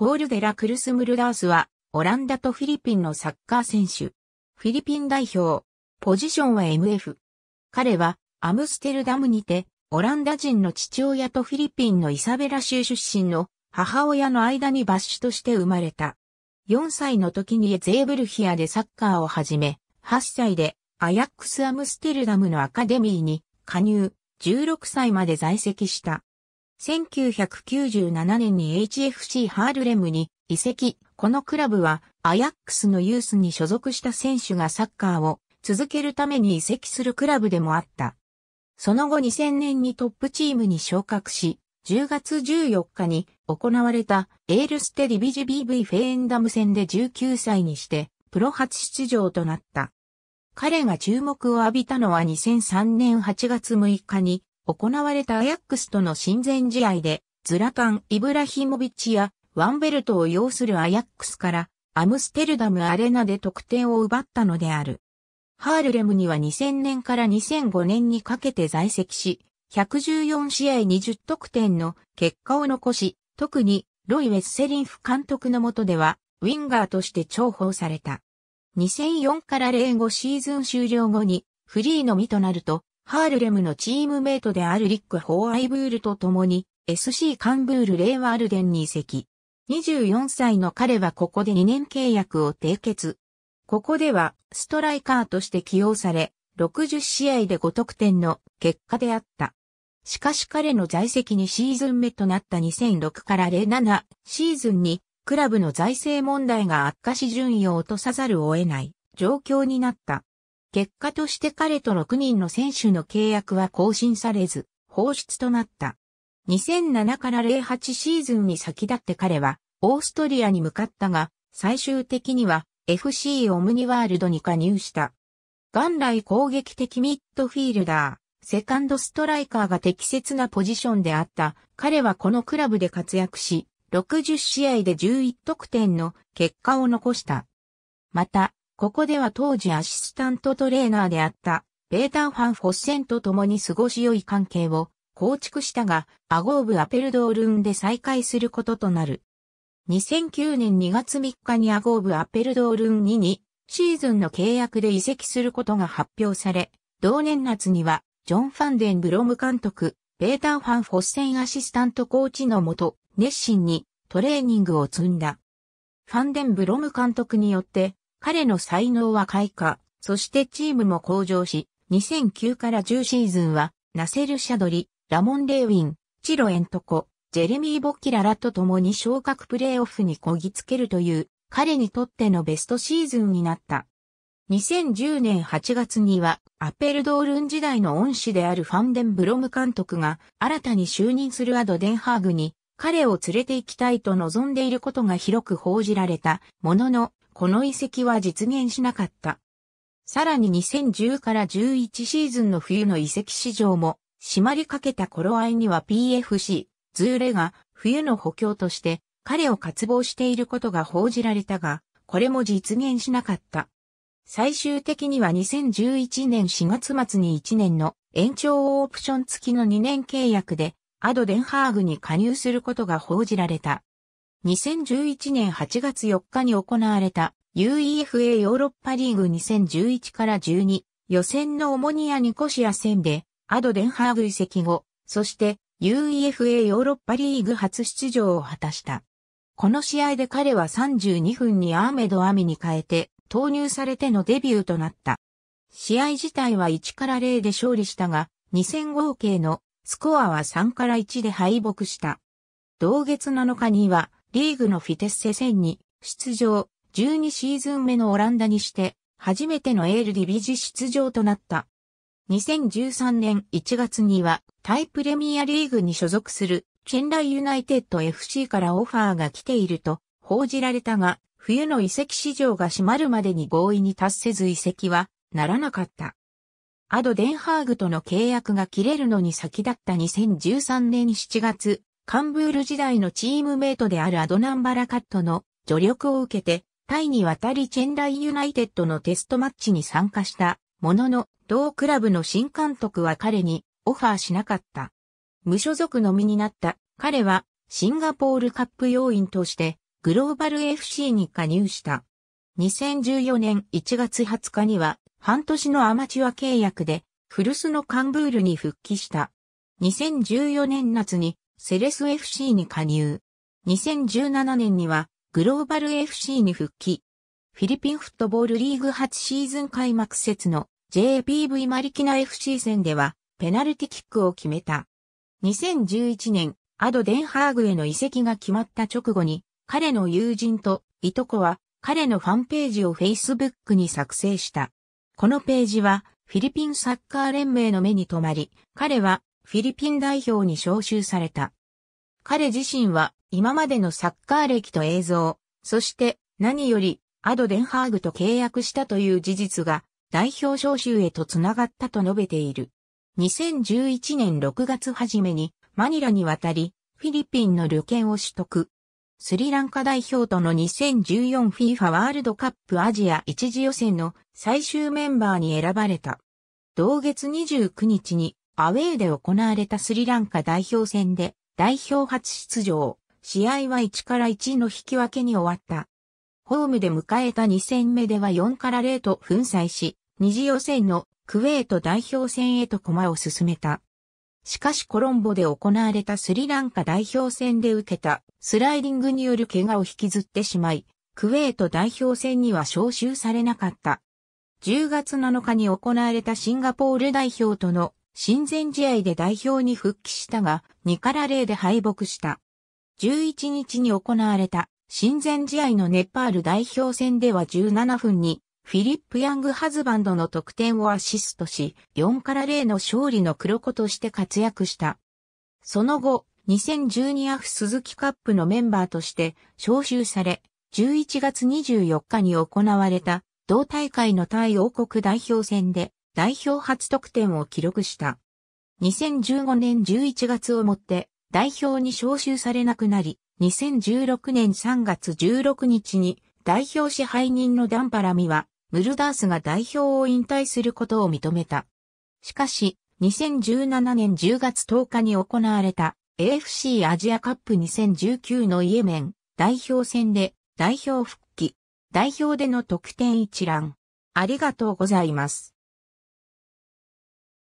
ポール・デラ・クルス・ムルダースは、オランダとフィリピンのサッカー選手。フィリピン代表。ポジションはMF。彼は、アムステルダムにて、オランダ人の父親とフィリピンのイサベラ州出身の母親の間にバッシュとして生まれた。4歳の時にゼーブルヒアでサッカーを始め、8歳でアヤックスアムステルダムのアカデミーに加入、16歳まで在籍した。1997年に HFC ハールレムに移籍。このクラブはアヤックスのユースに所属した選手がサッカーを続けるために移籍するクラブでもあった。その後2000年にトップチームに昇格し、10月14日に行われたエールステディビジ BV フェーンダム戦で19歳にしてプロ初出場となった。彼が注目を浴びたのは2003年8月6日に行われたアヤックスとの親善試合でズラタン・イブラヒモビッチやワンベルトを擁するアヤックスからアムステルダムアレナで得点を奪ったのである。ハールレムには2000年から2005年にかけて在籍し、114試合20得点の結果を残し、特にロイ・ウェッセリンフ監督の下では、ウィンガーとして重宝された。2004から05シーズン終了後に、フリーの身となると、ハールレムのチームメイトであるリック・ホーアイブールと共に、SC カンブール・レイワールデンに移籍。24歳の彼はここで2年契約を締結。ここではストライカーとして起用され、60試合で5得点の結果であった。しかし彼の在籍2シーズン目となった2006から07シーズンにクラブの財政問題が悪化し順位を落とさざるを得ない状況になった。結果として彼と6人の選手の契約は更新されず、放出となった。2007から08シーズンに先立って彼はオーストリアに向かったが、最終的にはFC オムニワールドに加入した。元来攻撃的ミッドフィールダー、セカンドストライカーが適切なポジションであった。彼はこのクラブで活躍し、60試合で11得点の結果を残した。また、ここでは当時アシスタントトレーナーであった、ペーター・ファン・フォッセンと共に過ごし良い関係を構築したが、アゴーブ・アペルドールンで再会することとなる。2009年2月3日にアゴーブ・アペルドールンにシーズンの契約で移籍することが発表され、同年夏には、ジョン・ファンデン・ブロム監督、ペーター・ファン・フォッセンアシスタントコーチの下、熱心にトレーニングを積んだ。ファンデン・ブロム監督によって、彼の才能は開花、そしてチームも向上し、2009から10シーズンは、ナセル・シャドリ、ラモン・レーウィン、チロ・エントコ、ジェレミー・ボキラらと共に昇格プレーオフにこぎつけるという彼にとってのベストシーズンになった。2010年8月にはアペルドールン時代の恩師であるファンデンブロム監督が新たに就任するアド・デンハーグに彼を連れて行きたいと望んでいることが広く報じられたもののこの移籍は実現しなかった。さらに2010から11シーズンの冬の移籍市場も締まりかけた頃合いには PFCズーレが冬の補強として彼を渇望していることが報じられたが、これも実現しなかった。最終的には2011年4月末に1年の延長オプション付きの2年契約でアド・デンハーグに加入することが報じられた。2011年8月4日に行われた UEFA ヨーロッパリーグ2011から12予選の主にニコシア戦でアド・デンハーグ移籍後、そしてUEFA ヨーロッパリーグ初出場を果たした。この試合で彼は32分にアーメド・アミに変えて投入されてのデビューとなった。試合自体は1から0で勝利したが、2戦合計のスコアは3から1で敗北した。同月7日にはリーグのフィテッセ戦に出場、12シーズン目のオランダにして初めてのエールディビジ出場となった。2013年1月にはタイプレミアリーグに所属するチェンライユナイテッド FC からオファーが来ていると報じられたが、冬の移籍市場が閉まるまでに合意に達せず移籍はならなかった。アド・デンハーグとの契約が切れるのに先立った2013年7月、カンブール時代のチームメイトであるアドナンバラカットの助力を受けて、タイに渡りチェンライユナイテッドのテストマッチに参加したものの、同クラブの新監督は彼にオファーしなかった。無所属の身になった彼はシンガポールカップ要員としてグローバル FC に加入した。2014年1月20日には半年のアマチュア契約で古巣のカンブールに復帰した。2014年夏にセレス FC に加入。2017年にはグローバル FC に復帰。フィリピンフットボールリーグ8シーズン開幕節の JPV マリキナ FC 戦ではペナルティキックを決めた。2011年、アド・デンハーグへの移籍が決まった直後に彼の友人といとこは彼のファンページを Facebook に作成した。このページはフィリピンサッカー連盟の目に留まり、彼はフィリピン代表に招集された。彼自身は今までのサッカー歴と映像、そして何よりアド・デンハーグと契約したという事実が代表招集へとつながったと述べている。2011年6月初めにマニラに渡り、フィリピンの旅券を取得。スリランカ代表との 2014FIFA ワールドカップアジア一次予選の最終メンバーに選ばれた。同月29日にアウェーで行われたスリランカ代表戦で代表初出場。試合は1-1の引き分けに終わった。ホームで迎えた2戦目では4-0と粉砕し、二次予選のクウェート代表戦へと駒を進めた。しかしコロンボで行われたスリランカ代表戦で受けたスライディングによる怪我を引きずってしまい、クウェート代表戦には招集されなかった。10月7日に行われたシンガポール代表との親善試合で代表に復帰したが、2-0で敗北した。11日に行われた親善試合のネパール代表戦では17分に、フィリップ・ヤング・ハズバンドの得点をアシストし、4-0の勝利の黒子として活躍した。その後、2012AF 鈴木カップのメンバーとして招集され、11月24日に行われた同大会のタイ王国代表戦で代表初得点を記録した。2015年11月をもって代表に招集されなくなり、2016年3月16日に代表支配人のダンパラミは、ムルダースが代表を引退することを認めた。しかし、2017年10月10日に行われた AFC アジアカップ2019のイエメン代表戦で代表復帰。代表での得点一覧。ありがとうございます。